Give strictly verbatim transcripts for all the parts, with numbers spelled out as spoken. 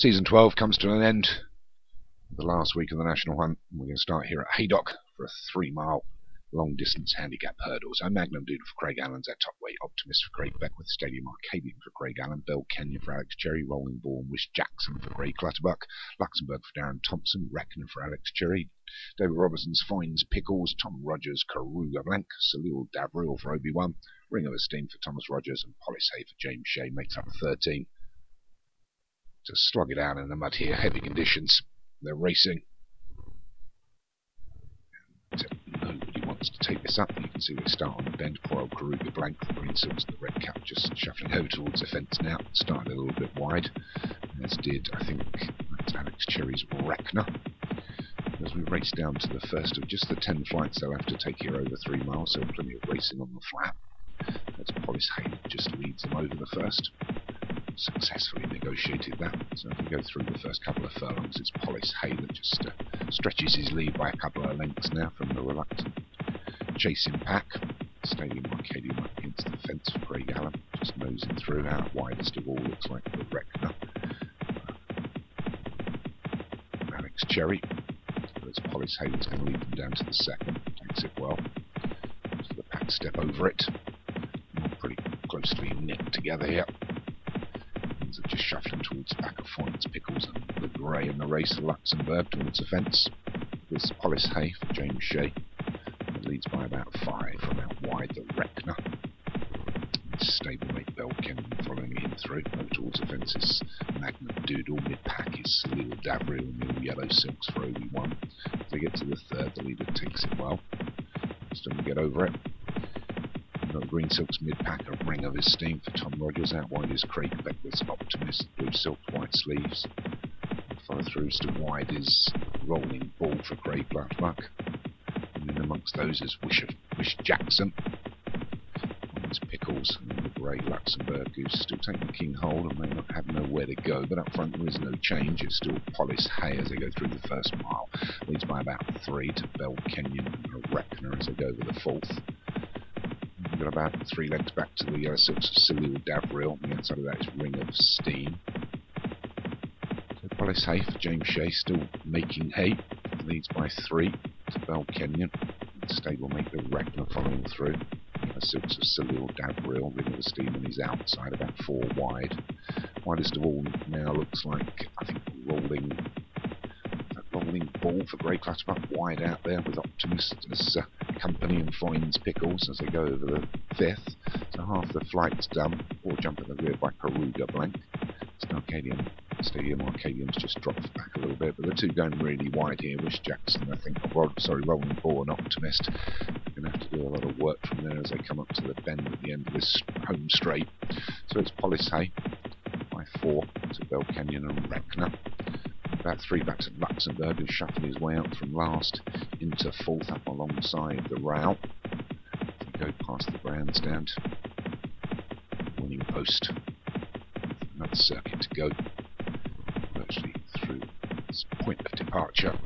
Season twelve comes to an end. The last week of the National Hunt. We're going to start here at Haydock for a three-mile long-distance handicap hurdle. So Magnum Doodle for Craig Allen's our top weight. Optimist for Craig Beckwith. Stadium Arcadian for Craig Allen. Bill Kenyon for Alex Cherry. Rolling Bourne. Wish Jackson for Ray Clutterbuck. Luxembourg for Darren Thompson. Reckoner for Alex Cherry. David Robertson's Fiennes Pickles. Tom Rogers, Karuga Blank. Salil D'Avril for Obi-Wan. Ring of Esteem for Thomas Rogers. And Polly Hay for James Shea makes up a thirteen. To slog it out in the mud here. Heavy conditions. They're racing. To take this up, you can see they start on the bend. Poor old Karuga Blank, the green silks and the red cap, just shuffling over towards the fence now. Starting a little bit wide, as did, I think, that's Alex Cherry's Reckoner. As we race down to the first of just the ten flights they'll have to take here over three miles, so plenty of racing on the flat. That's Polly Hay just leads them over the first. Successfully negotiated that. So if we go through the first couple of furlongs, it's Polly Hay that just uh, stretches his lead by a couple of lengths now from the reluctant chasing pack. Stadium Arcadian up against the fence for Craig Allen, just nosing through out widest of all, looks like the Reckoner. Uh, Alex Cherry, but it's Polly Hay that's going to lead them down to the second, takes it well. So the pack step over it, pretty closely knit together here. Things are just shuffling towards the back of Fiennes Pickles and the grey in the race of Luxembourg towards the fence. There's Polly Hay for James Shea. Leads by about five from out wide the Reckoner. Stablemate Bell Kenyon following him through. Over towards the fences, Magnum Doodle. Mid-pack is Celule D'Avril and the yellow silks for Obi-Wan. They get to the third, the leader takes it well. Still to get over it. Got green silks mid-pack, a Ring of Esteem for Tom Rogers. Out wide is Craig Beckwith's Optimist. Blue silk, white sleeves. Follow through, still wide is Rolling Ball for Craig Blackbuck. Amongst those is Wish, Wish Jackson. It's Pickles and the grey Luxembourg, who's still taking the king hold and may not have nowhere to go, but up front there is no change. It's still Polly Hay as they go through the first mile. Leads by about three to Bell Kenyon and Reckoner as they go over the fourth. We've got about three lengths back to the yellow silks of Salil D'Avril. On the outside of that is Ring of Steam. So Polly Hay for James Shea, still making hay. Leads by three to Bell Kenyon. Stablemate Bill Reckoner following through. The silks of Salil D'Avril, Ring of Esteem on his outside, about four wide. Widest of all now looks like, I think, rolling a rolling ball for Grey Clutterbuck, wide out there with Optimist as uh, company and Fiennes Pickles as they go over the fifth. So half the flight's done, or jump at the rear by Karuga Blank. It's an Arcadian. Stadium Arcadian's just dropped back a little bit, but the two going really wide here. Wish Jackson, I think, oh, sorry, Rolling Bourne, Optimist. They're going to have to do a lot of work from there as they come up to the bend at the end of this home straight. So it's Polly Hay by four to Bell Kenyon and Reckoner. About three back to Luxembourg, who's shuffling his way out from last into fourth up alongside the route. They go past the grandstand. Winning post. Another circuit to go. Through its point of departure,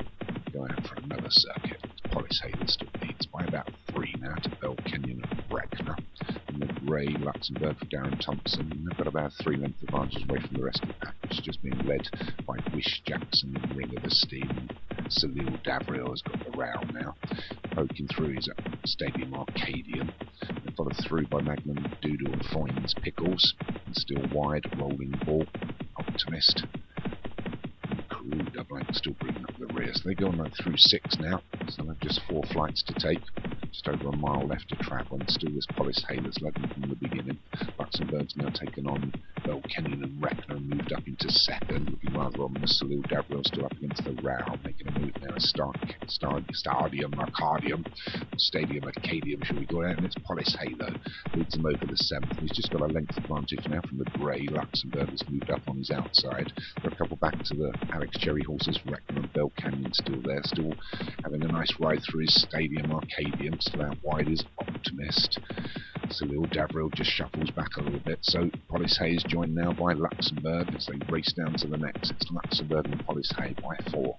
going out for another circuit. Polly Hay still leads by about three now to Bell Kenyon and Reckoner. And the grey Luxembourg for Darren Thompson. And they've got about three length advantage away from the rest of the pack, which is just being led by Wish Jackson and Ring of Esteem. Salil D'Avril has got the round now. Poking through is a Stadium Arcadian. And followed through by Magnum Doodle and Fiennes Pickles. And still wide, Rolling Ball, Optimist. Blank still bringing up the rear, so they go on like through six now, so they've just four flights to take, just over a mile left to travel, and still this Polly Hay that's led them from the beginning. Luxembourg's now taken on Bell Kenyon and Reckoner, moved up into second, looking rather ominous. Salil D'Avril still up against the row, making a move now. Stark, Stark, Stadium Arcadian, or Stadium Arcadium, shall we call it, and it's Polly Hay though, leads him over the seventh. He's just got a length advantage now from the grey. Luxembourg has moved up on his outside. They're a couple back to the Alex Cherry horses. Reckoner and Bell Kenyon still there, still having a nice ride through his Stadium Arcadium, still out wide is Optimist. Salil D'Avril just shuffles back a little bit, so Polly Hay is joined now by Luxembourg as they race down to the next. It's Luxembourg and Polly Hay by four.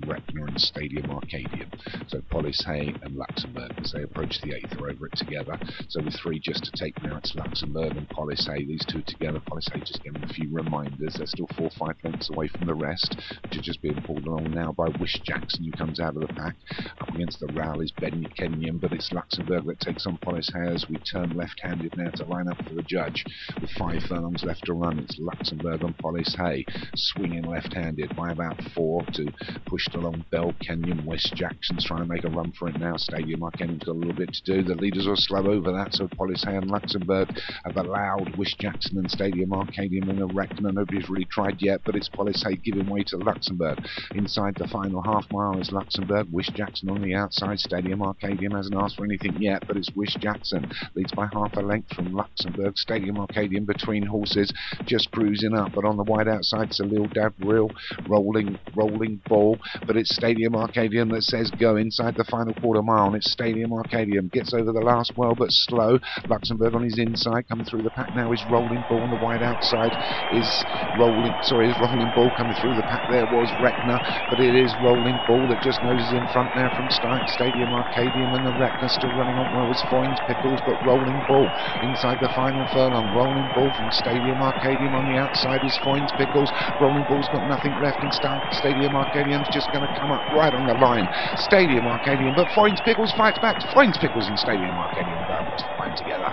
from Reckoner and Stadium Arcadian. So Polly Hay and Luxembourg as they approach the eighth are over it together. So with three just to take now, it's Luxembourg and Polly Hay. These two together. Polly Hay just giving a few reminders. They're still four or five lengths away from the rest, which are just being pulled along now by Wish Jackson, who comes out of the pack. Up against the rail is Ben Kenyon, but it's Luxembourg that takes on Polly Hay as we turn left-handed now to line up for the judge. With five furlongs left to run, it's Luxembourg and Polly Hay swinging left-handed by about four to pushed along Bill Kenyon. West Jackson's trying to make a run for it now. Stadium Arcadian's got a little bit to do. The leaders are slow over that, so Polly Hay and Luxembourg have allowed Wish Jackson and Stadium Arcadian in a Reckoner. Nobody's really tried yet, but it's Polly Hay giving way to Luxembourg. Inside the final half mile is Luxembourg. Wish Jackson on the outside. Stadium Arcadian hasn't asked for anything yet, but it's Wish Jackson. Leads by half a length from Luxembourg. Stadium Arcadian between horses, just cruising up, but on the wide outside, Salil D'Avril rolling, rolling ball, but it's Stadium Arcadian that says go inside the final quarter mile, and it's Stadium Arcadian gets over the last well, but slow. Luxembourg on his inside, coming through the pack now is Rolling Ball, on the wide outside is rolling, sorry, is Rolling Ball coming through the pack. There was Reckoner, but it is Rolling Ball that just noses in front now from Stadium Arcadian, and the Reckoner still running on well as Fiennes Pickles, but Rolling Ball inside the final furlong. Rolling Ball from Stadium Arcadian, on the outside is Fiennes Pickles. Rolling Ball's got nothing left, and Stadium Arcadian's just going to come up right on the line. Stadium Arcadian, but Fiennes Pickles fights back. Fiennes Pickles and Stadium Arcadian are almost fine together.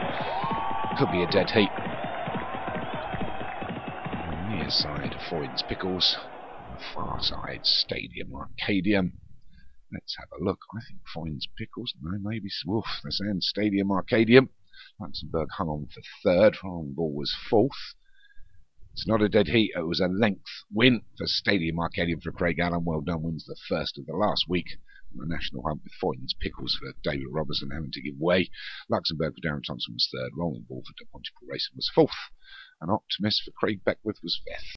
Could be a dead heat. On the near side, Fiennes Pickles. On the far side, Stadium Arcadian. Let's have a look. I think Fiennes Pickles. No, maybe. Woof, they're saying Stadium Arcadian. Luxembourg hung on for third. Rolling Ball was fourth. It's not a dead heat, it was a length win for Stadium Arcadian for Craig Allen. Well done, wins the first of the last week on the national hunt with Fiennes Pickles for David Robertson having to give way. Luxembourg for Darren Thompson was third, Rolling Ball for DePontiple Racing was fourth, and Optimist for Craig Beckwith was fifth.